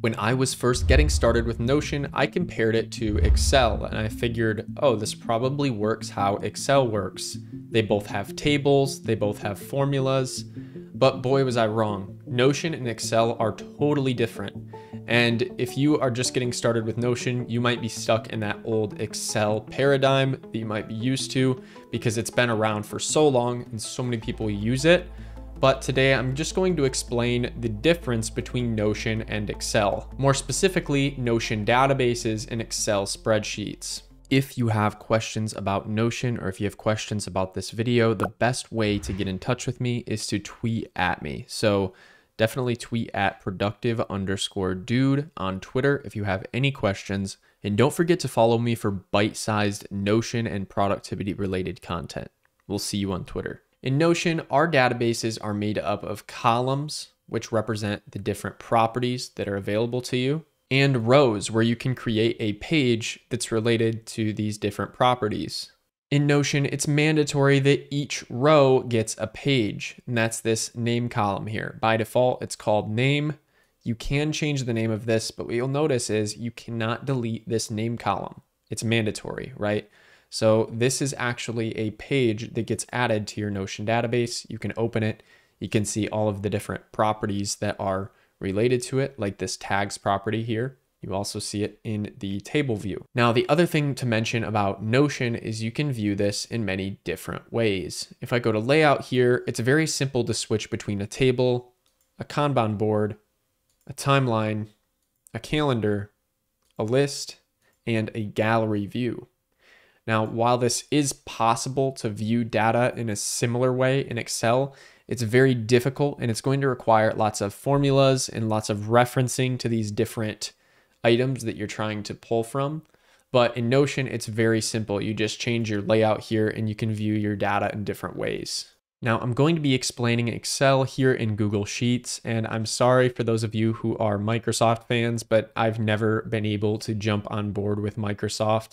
When I was first getting started with Notion, I compared it to Excel and I figured, oh, this probably works how Excel works. They both have tables, they both have formulas, but boy was I wrong. Notion and Excel are totally different. And if you are just getting started with Notion, you might be stuck in that old Excel paradigm that you might be used to because it's been around for so long and so many people use it. But today I'm just going to explain the difference between Notion and Excel, more specifically Notion databases and Excel spreadsheets. If you have questions about Notion or if you have questions about this video, the best way to get in touch with me is to tweet at me. So definitely tweet at productive_dude on Twitter if you have any questions. And don't forget to follow me for bite-sized Notion and productivity related content. We'll see you on Twitter. In Notion, our databases are made up of columns, which represent the different properties that are available to you, and rows, where you can create a page that's related to these different properties. In Notion, it's mandatory that each row gets a page, and that's this name column here. By default, it's called name. You can change the name of this, but what you'll notice is you cannot delete this name column. It's mandatory, right? So this is actually a page that gets added to your Notion database. You can open it. You can see all of the different properties that are related to it, like this tags property here. You also see it in the table view. Now, the other thing to mention about Notion is you can view this in many different ways. If I go to layout here, it's very simple to switch between a table, a Kanban board, a timeline, a calendar, a list, and a gallery view. Now, while this is possible to view data in a similar way in Excel, it's very difficult and it's going to require lots of formulas and lots of referencing to these different items that you're trying to pull from. But in Notion, it's very simple. You just change your layout here and you can view your data in different ways. Now, I'm going to be explaining Excel here in Google Sheets, and I'm sorry for those of you who are Microsoft fans, but I've never been able to jump on board with Microsoft.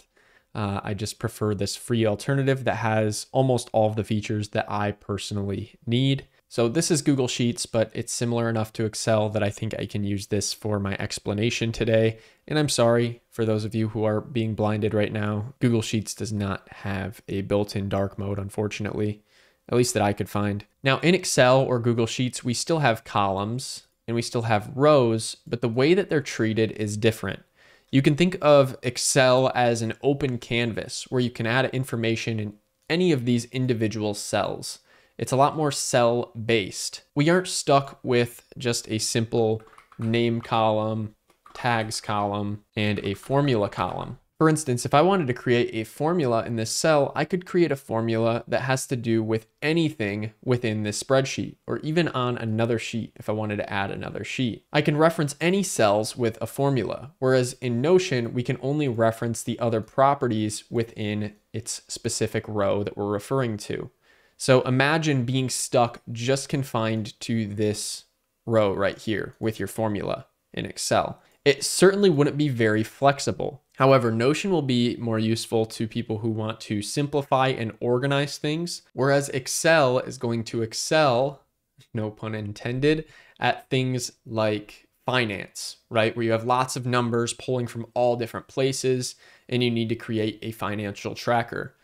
I just prefer this free alternative that has almost all of the features that I personally need. So this is Google Sheets, but it's similar enough to Excel that I think I can use this for my explanation today. And I'm sorry for those of you who are being blinded right now. Google Sheets does not have a built-in dark mode, unfortunately, at least that I could find. Now in Excel or Google Sheets, we still have columns and we still have rows, but the way that they're treated is different. You can think of Excel as an open canvas where you can add information in any of these individual cells. It's a lot more cell based. We aren't stuck with just a simple name column, tags column, and a formula column. For instance, if I wanted to create a formula in this cell, I could create a formula that has to do with anything within this spreadsheet, or even on another sheet if I wanted to add another sheet. I can reference any cells with a formula, whereas in Notion, we can only reference the other properties within its specific row that we're referring to. So imagine being stuck just confined to this row right here with your formula in Excel. It certainly wouldn't be very flexible. However, Notion will be more useful to people who want to simplify and organize things, whereas Excel is going to excel, no pun intended, at things like finance, right? Where you have lots of numbers pulling from all different places and you need to create a financial tracker.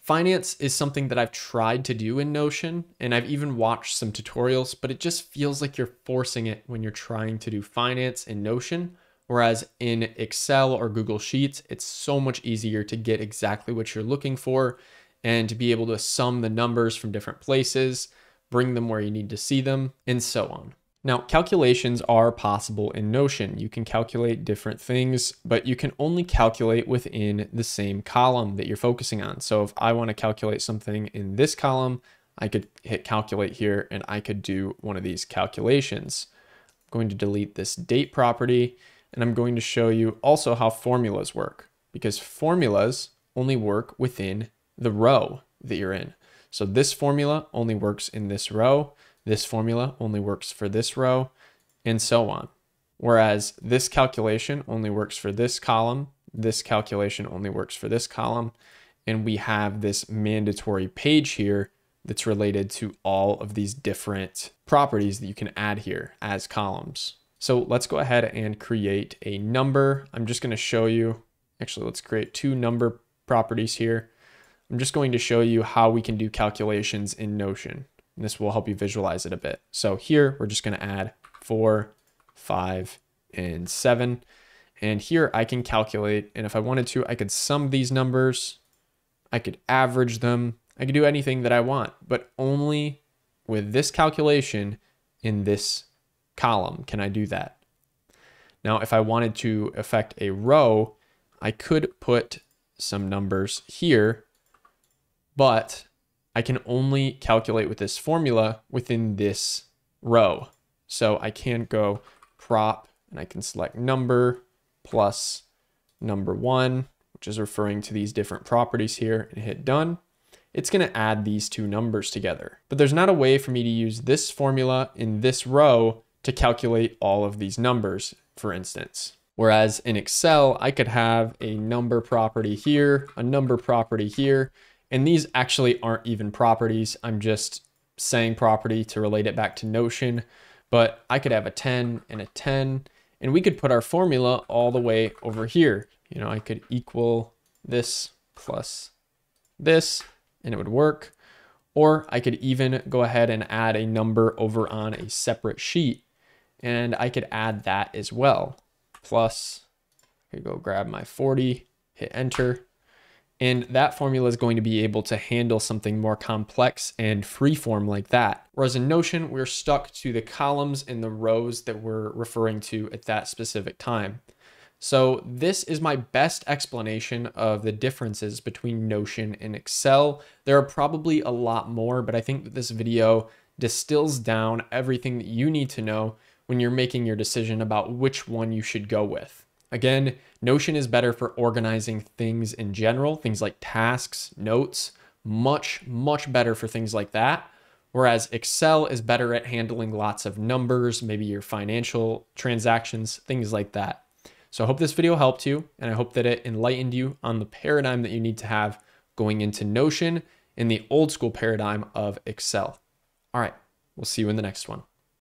Finance is something that I've tried to do in Notion, and I've even watched some tutorials, but it just feels like you're forcing it when you're trying to do finance in Notion. Whereas in Excel or Google Sheets, it's so much easier to get exactly what you're looking for and to be able to sum the numbers from different places, bring them where you need to see them, and so on. Now, calculations are possible in Notion. You can calculate different things, but you can only calculate within the same column that you're focusing on. So if I want to calculate something in this column, I could hit calculate here and I could do one of these calculations. I'm going to delete this date property. And I'm going to show you also how formulas work, because formulas only work within the row that you're in. So this formula only works in this row. This formula only works for this row, and so on. Whereas this calculation only works for this column. This calculation only works for this column. And we have this mandatory page here that's related to all of these different properties that you can add here as columns. So let's go ahead and create a number. I'm just going to show you, actually, let's create two number properties here. I'm just going to show you how we can do calculations in Notion. And this will help you visualize it a bit. So here, we're just going to add 4, 5, and 7. And here I can calculate. And if I wanted to, I could sum these numbers. I could average them. I could do anything that I want, but only with this calculation in this column can I do that. Now, if I wanted to affect a row, I could put some numbers here, but I can only calculate with this formula within this row. So I can go prop and I can select number plus number 1, which is referring to these different properties here, and hit done. It's going to add these two numbers together. But there's not a way for me to use this formula in this row to calculate all of these numbers, for instance. Whereas in Excel, I could have a number property here, a number property here, and these actually aren't even properties. I'm just saying property to relate it back to Notion, but I could have a 10 and a 10, and we could put our formula all the way over here. You know, I could equal this plus this, and it would work. Or I could even go ahead and add a number over on a separate sheet, and I could add that as well. Plus, here go grab my 40, hit enter. And that formula is going to be able to handle something more complex and freeform like that. Whereas in Notion, we're stuck to the columns and the rows that we're referring to at that specific time. So this is my best explanation of the differences between Notion and Excel. There are probably a lot more, but I think that this video distills down everything that you need to know when you're making your decision about which one you should go with. Again, Notion is better for organizing things in general, things like tasks, notes, much, much better for things like that. Whereas Excel is better at handling lots of numbers, maybe your financial transactions, things like that. So I hope this video helped you, and I hope that it enlightened you on the paradigm that you need to have going into Notion and the old school paradigm of Excel. All right, we'll see you in the next one.